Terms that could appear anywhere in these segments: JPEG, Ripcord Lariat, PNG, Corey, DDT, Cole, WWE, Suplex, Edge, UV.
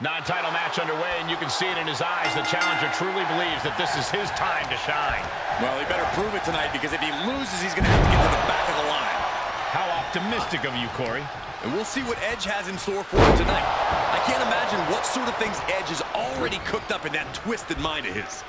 Non-title match underway, and you can see it in his eyes. The challenger truly believes that this is his time to shine. Well, he better prove it tonight, because if he loses, he's going to have to get to the back of the line. How optimistic of you, Corey. And we'll see what Edge has in store for him tonight. I can't imagine what sort of things Edge has already cooked up in that twisted mind of his.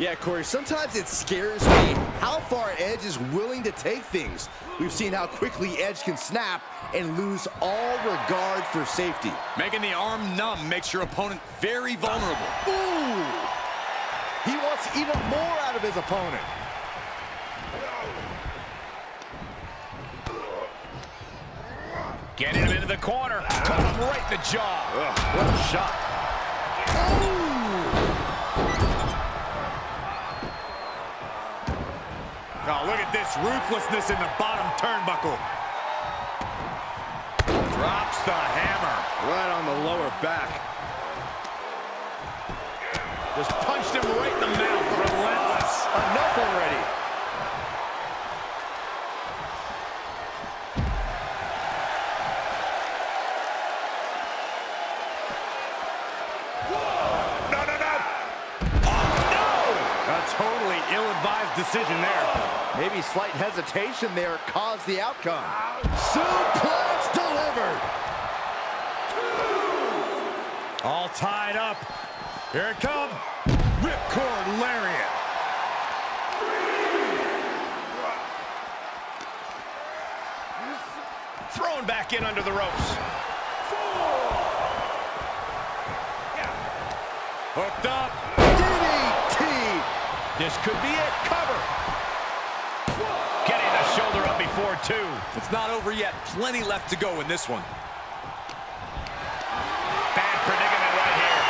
Yeah, Corey, sometimes it scares me how far Edge is willing to take things. We've seen how quickly Edge can snap and lose all regard for safety. Making the arm numb makes your opponent very vulnerable. Ooh! He wants even more out of his opponent. Getting him into the corner. Caught him right in the jaw. What a shot. Ooh. Oh, look at this ruthlessness in the bottom turnbuckle. Drops the hammer. Right on the lower back. Just punched him right in the mouth. Relentless. Enough already. Decision there. Maybe slight hesitation there caused the outcome. Suplex delivered. Two. All tied up. Here it comes. Ripcord Lariat. Three. Thrown back in under the ropes. Four. Yeah. Hooked up. DDT. This could be it. Cover. Getting the shoulder up before two. It's not over yet. Plenty left to go in this one. Bad predicament right here.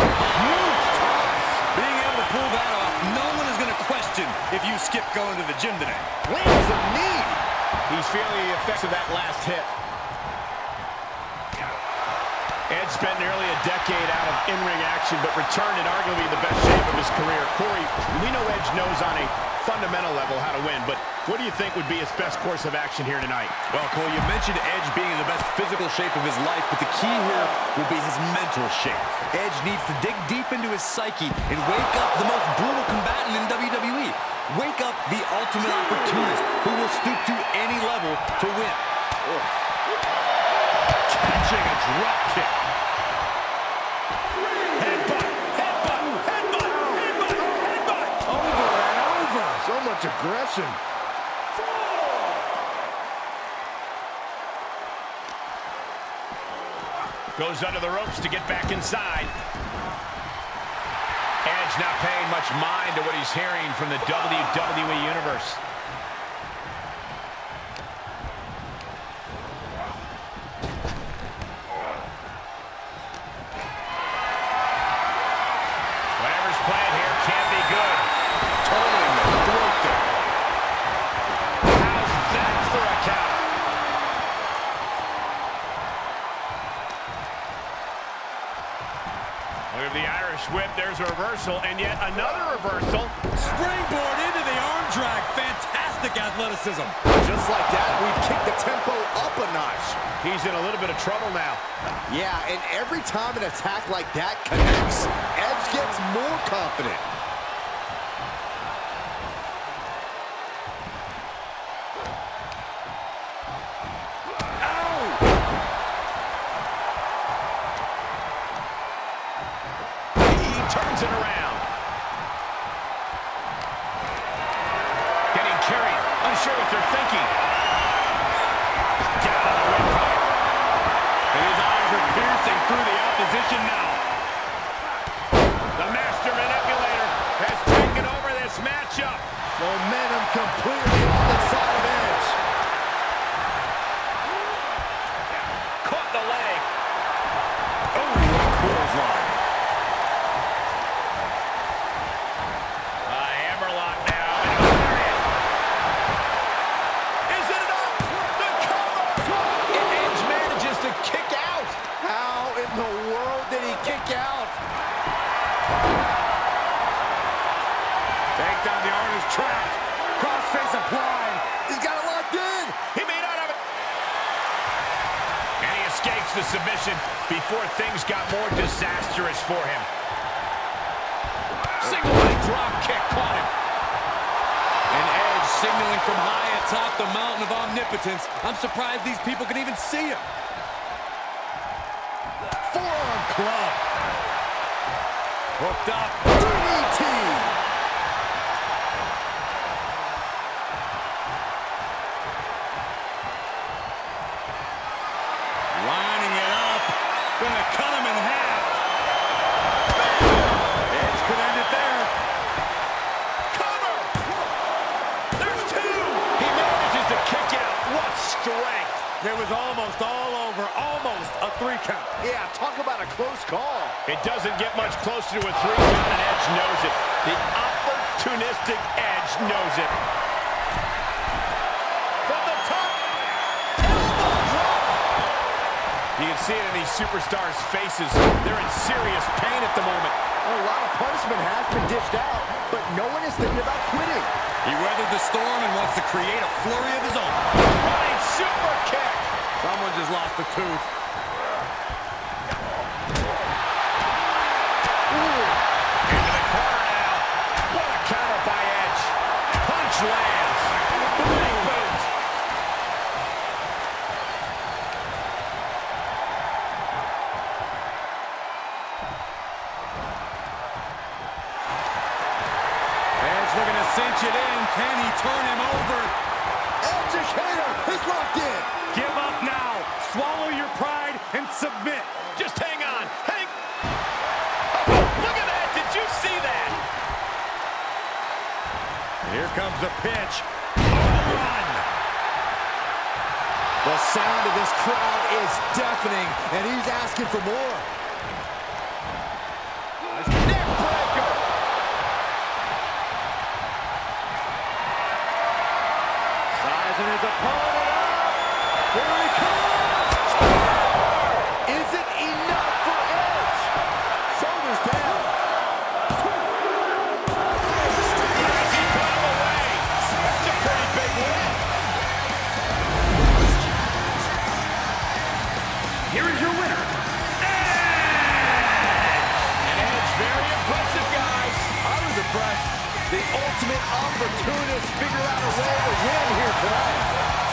Huge toss. Being able to pull that off, no one is going to question if you skip going to the gym today. Lands the knee. He's feeling the effects of that last hit. Ed spent nearly a decade out of in-ring action, but returned in arguably the best shape of his career. Corey, we know Edge knows on a fundamental level how to win, but what do you think would be his best course of action here tonight? Well, Cole, you mentioned Edge being in the best physical shape of his life, but the key here will be his mental shape. Edge needs to dig deep into his psyche and wake up the most brutal combatant in WWE. Wake up the ultimate opportunist who will stoop to any level to win. Ugh. Catching a drop kick. Headbutt, headbutt, headbutt, headbutt, headbutt. Over and over. So much aggression. Goes under the ropes to get back inside. Edge not paying much mind to what he's hearing from the WWE Universe. There's a reversal, and yet another reversal. Springboard into the arm drag. Fantastic athleticism. Just like that, we've kicked the tempo up a notch. He's in a little bit of trouble now. Yeah, and every time an attack like that connects, Edge gets more confident. Turns it around. Getting carried. Unsure what they're thinking. Down the windpipe. And his eyes are piercing through the opposition now. The master manipulator has taken over this matchup. Momentum completely on the side of Edge. Caught the leg. Oh, what a clothesline. Down the arm is trapped. Crossface applied. He's got a lot. gets the submission before things got more disastrous for him. Single leg drop kick caught him. And Edge signaling from high atop the mountain of omnipotence. I'm surprised these people can even see him. Forearm club. Hooked up. DDT. Gonna cut him in half. Edge could end it there. Cover! There's two! He manages to kick out. What strength! There was almost all over, almost a three count. Yeah, talk about a close call. It doesn't get much closer to a three count, and Edge knows it. The opportunistic Edge knows it. You can see it in these superstars' faces. They're in serious pain at the moment. A lot of punishment has been dished out, but no one is thinking about quitting. He weathered the storm and wants to create a flurry of his own. Running super kick. Someone just lost a tooth. Ooh. Into the corner now. What a counter by Edge. Punch lands. Big boot. Cinch it in. Can he turn him over? Educator is locked in. Give up now. Swallow your pride and submit. Just hang on. Hang. Oh, look at that. Did you see that? Here comes the pitch. Oh, run. The sound of this crowd is deafening, and he's asking for more. And his opponent up. Here he comes. Is it enough for Edge? Shoulders down. Yes, he put him away. That's a pretty big win. Here is your winner, Edge. And Edge, very impressive, guys. I was impressed. The ultimate opportunist figured out a way to win here tonight.